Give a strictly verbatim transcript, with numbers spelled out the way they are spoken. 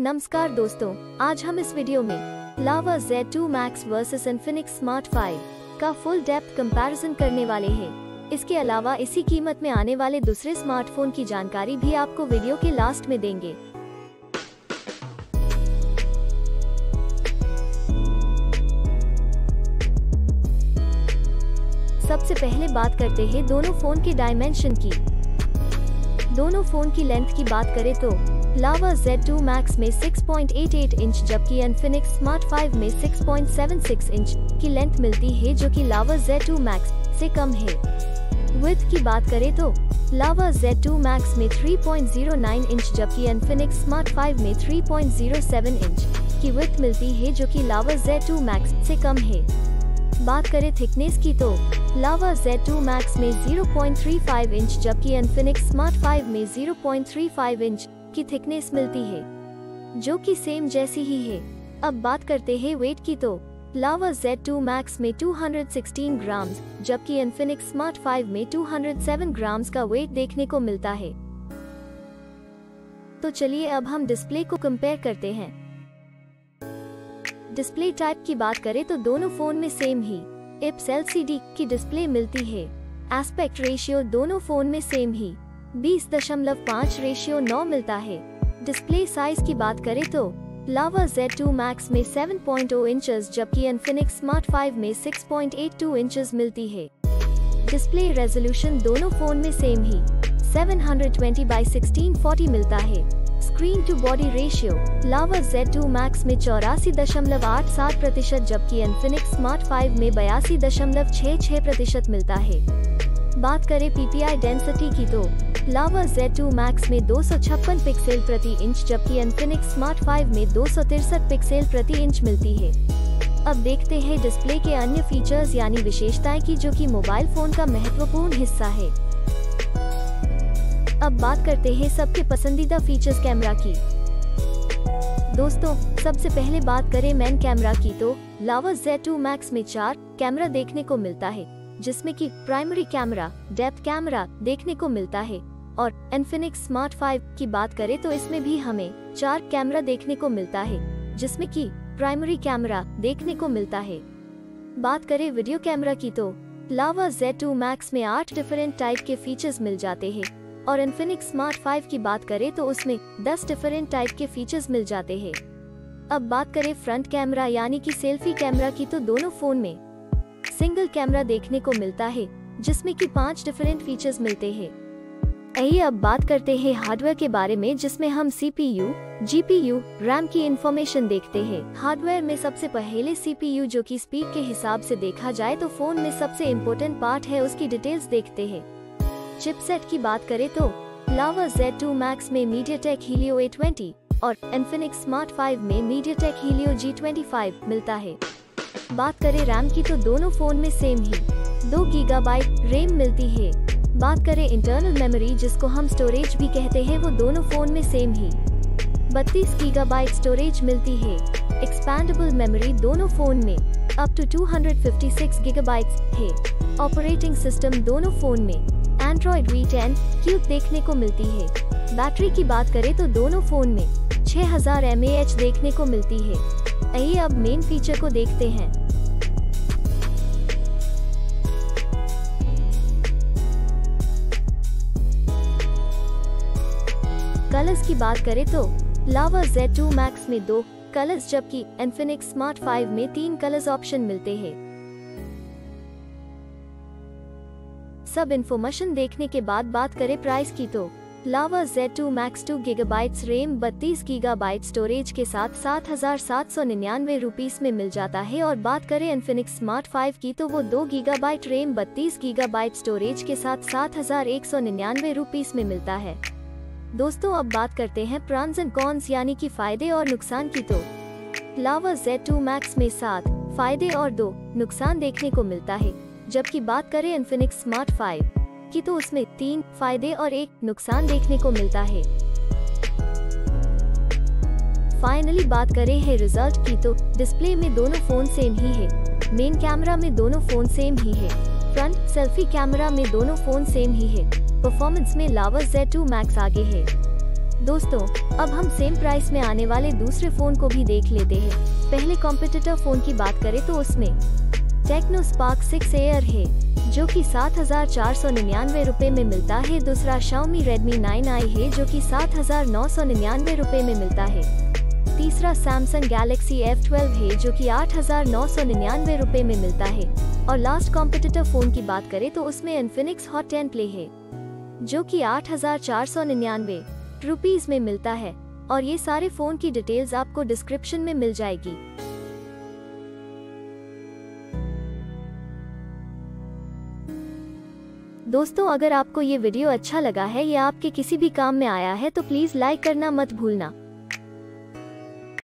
नमस्कार दोस्तों, आज हम इस वीडियो में Lava Z two Max versus Infinix smart five का फुल डेप्थ कंपैरिजन करने वाले हैं। इसके अलावा इसी कीमत में आने वाले दूसरे स्मार्टफोन की जानकारी भी आपको वीडियो के लास्ट में देंगे। सबसे पहले बात करते हैं दोनों फोन के डायमेंशन की। दोनों फोन की लेंथ की बात करें तो लावा Z टू Max में छह पॉइंट आठ आठ इंच जबकि इन्फिनिक्स स्मार्ट फाइव में छह पॉइंट सात छह इंच की लेंथ मिलती है, जो कि लावा Z टू Max से कम है। विड्थ की बात करें तो लावा Z टू Max में तीन पॉइंट शून्य नौ इंच जबकि इन्फिनिक्स स्मार्ट फाइव में तीन पॉइंट शून्य सात इंच की विड्थ मिलती है, जो कि लावा Z टू Max से कम है। बात करें थिकनेस की तो लावा Z टू Max में शून्य पॉइंट तीन पाँच इंच जबकि इन्फिनिक्स स्मार्ट फाइव में शून्य पॉइंट तीन पाँच इंच की थिकनेस मिलती है, जो कि सेम जैसी ही है। अब बात करते हैं वेट की तो लावा Z टू Max में दो सौ सोलह ग्राम जबकि इन्फिनिक्स स्मार्ट फाइव में दो सौ सात ग्राम का वेट देखने को मिलता है। तो चलिए अब हम डिस्प्ले को कंपेयर करते हैं। डिस्प्ले टाइप की बात करें तो दोनों फोन में सेम ही आईपीएस एलसीडी की डिस्प्ले मिलती है। एस्पेक्ट रेशियो दोनों फोन में सेम ही बीस दशमलव पाँच रेशियो नौ मिलता है। डिस्प्ले साइज की बात करें तो लावा Z टू Max में सात पॉइंट शून्य इंचेस जबकि इन्फिनिक्स स्मार्ट फाइव में छह पॉइंट आठ दो इंचेस मिलती है। डिस्प्ले रेजोल्यूशन दोनों फोन में सेम ही सात सौ बीस बाई सोलह सौ चालीस मिलता है। Screen to body ratio Lava Z two Max में चौरासी दशमलव आठ सात प्रतिशत जबकि इन्फिनिक्स स्मार्ट फाइव में बयासी दशमलव छः छः प्रतिशत मिलता है। बात करें पीपीआई डेंसिटी की तो लावा Z टू Max में दो सौ छप्पन पिक्सल प्रति इंच जबकि इन्फिनिक्स स्मार्ट फाइव में दो सौ तिरसठ पिक्सल प्रति इंच मिलती है। अब देखते हैं डिस्प्ले के अन्य फीचर्स यानी विशेषताएं की, जो कि मोबाइल फोन का महत्वपूर्ण हिस्सा है। अब बात करते हैं सबके पसंदीदा फीचर्स कैमरा की। दोस्तों, सबसे पहले बात करें मेन कैमरा की तो लावा Z टू Max में चार कैमरा देखने को मिलता है, जिसमें कि प्राइमरी कैमरा, डेप्थ कैमरा देखने को मिलता है, और इन्फिनिक्स स्मार्ट फाइव की बात करें तो इसमें भी हमें चार कैमरा देखने को मिलता है, जिसमें कि प्राइमरी कैमरा देखने को मिलता है। बात करें वीडियो कैमरा की तो लावा Z टू Max में आठ डिफरेंट टाइप के फीचर्स मिल जाते हैं, और इन्फिनिक्स स्मार्ट फाइव की बात करें तो उसमें दस डिफरेंट टाइप के फीचर्स मिल जाते हैं। अब बात करें फ्रंट कैमरा यानी कि सेल्फी कैमरा की तो दोनों फोन में सिंगल कैमरा देखने को मिलता है, जिसमें कि पांच डिफरेंट फीचर्स मिलते हैं। आइए अब बात करते हैं हार्डवेयर के बारे में, जिसमें हम सीपीयू, जीपीयू, रैम की इंफॉर्मेशन देखते हैं। हार्डवेयर में सबसे पहले सीपीयू, जो कि स्पीड के हिसाब से देखा जाए तो फोन में सबसे इम्पोर्टेंट पार्ट है, उसकी डिटेल्स देखते हैं। चिपसेट की बात करें तो लावा Z टू Max में MediaTek Helio A ट्वेंटी और इन्फिनिक्स स्मार्ट फाइव में MediaTek Helio G twenty five मिलता है। बात करें रैम की तो दोनों फोन में सेम ही दो गीगाबाइट रैम मिलती है। बात करें इंटरनल मेमोरी, जिसको हम स्टोरेज भी कहते हैं, वो दोनों फोन में सेम ही बत्तीस गीगाबाइट स्टोरेज मिलती है। एक्सपैंडेबल मेमोरी दोनों फोन में up to two hundred fifty six gigabyte है। ऑपरेटिंग सिस्टम दोनों फोन में एंड्रॉइड वी टेन क्यूब देखने को मिलती है। बैटरी की बात करें तो दोनों फोन में छह हज़ार एम ए एच देखने को मिलती है। आइए अब मेन फीचर को देखते हैं। कलर्स की बात करें तो लावा Z टू Max में दो कलर्स जबकि इन्फिनिक्स स्मार्ट फाइव में तीन कलर्स ऑप्शन मिलते हैं। सब इन्फॉर्मेशन देखने के बाद बात करें प्राइस की तो लावा Z टू Max दो गीगाबाइट रैम बत्तीस गीगाबाइट स्टोरेज के साथ सात हजार सात सौ निन्यानवे रुपीस में मिल जाता है, और बात करें इन्फिनिक्स स्मार्ट फाइव की तो वो दो गीगाबाइट रैम बत्तीस गीगाबाइट स्टोरेज के साथ सात हजार एक सौ निन्यानवे रुपीस में मिलता है। दोस्तों, अब बात करते हैं प्रॉन्स एंड कॉन्स यानी कि फायदे और नुकसान की तो लावा Z टू Max में सात फायदे और दो नुकसान देखने को मिलता है, जबकि बात करें इन्फिनिक्स स्मार्ट फाइव की तो उसमें तीन फायदे और एक नुकसान देखने को मिलता है। फाइनली बात करें है रिजल्ट की तो डिस्प्ले में दोनों फोन सेम ही है, मेन कैमरा में दोनों फोन सेम ही है, फ्रंट सेल्फी कैमरा में दोनों फोन सेम ही है। परफॉर्मेंस में लावा Z टू Max आगे है। दोस्तों अब हम सेम प्राइस में आने वाले दूसरे फोन को भी देख लेते हैं। पहले कॉम्पिटिटर फोन की बात करें तो उसमें टेक्नो स्पार्क सिक्स एयर है जो कि सात हजार चार सौ निन्यानवे रूपए में मिलता है। दूसरा शाओमी रेडमी नाइन आई है जो कि सात हजार नौ सौ निन्यानवे रूपए में मिलता है। तीसरा सैमसंग गैलेक्सी एफ ट्वेल्व है जो कि आठ हजार नौ सौ निन्यानवे रूपए में मिलता है। और लास्ट कॉम्पिटिटर फोन की बात करें तो उसमें इन्फिनिक्स हॉट टेन प्ले है जो कि आठ हजार चार सौ निन्यानवे रुपीज में मिलता है। और ये सारे फोन की डिटेल्स आपको डिस्क्रिप्शन में मिल जाएगी। दोस्तों अगर आपको ये वीडियो अच्छा लगा है या आपके किसी भी काम में आया है तो प्लीज लाइक करना मत भूलना।